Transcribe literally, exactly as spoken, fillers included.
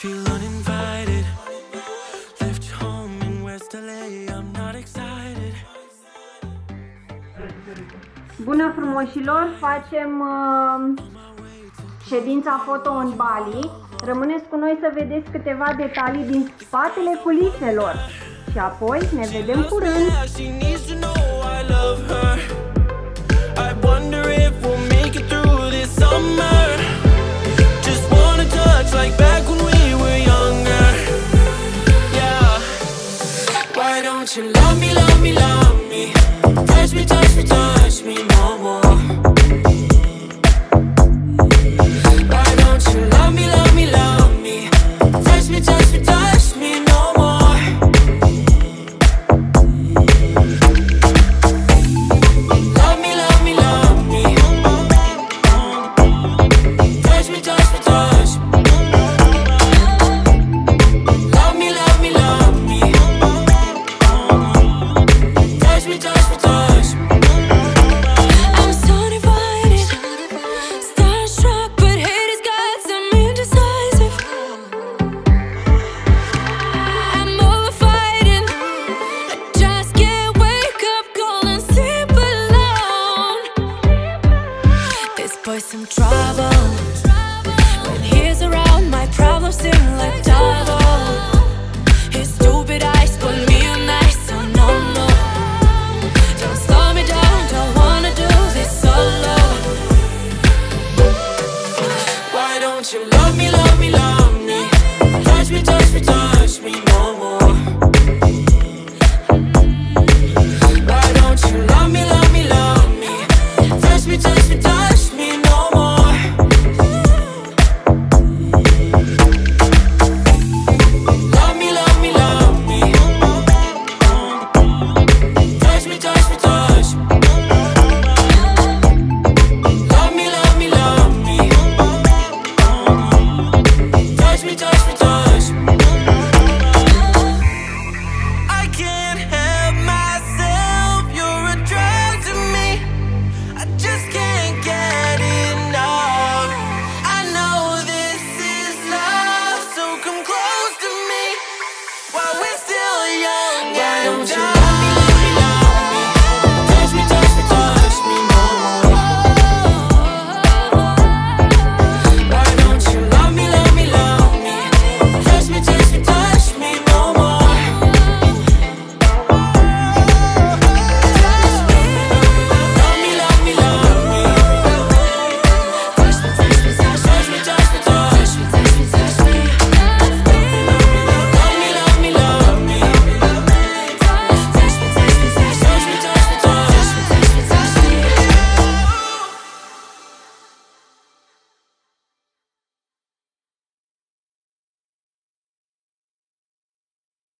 Feel uninvited, left home in West L A, I'm not excited. Bună frumoșilor, facem uh, ședința foto în Bali. Rămâneți cu noi să vedeți câteva detalii din spatele culiselor și apoi ne vedem curând. Don't you love me, love me, love me? Touch me, touch me, touch me no more. Why don't you love me, love me, love me? Touch me, touch me, touch me no more. Love me, love me, love me. Touch me, touch me, touch me. Love me, love me, love me. Some trouble.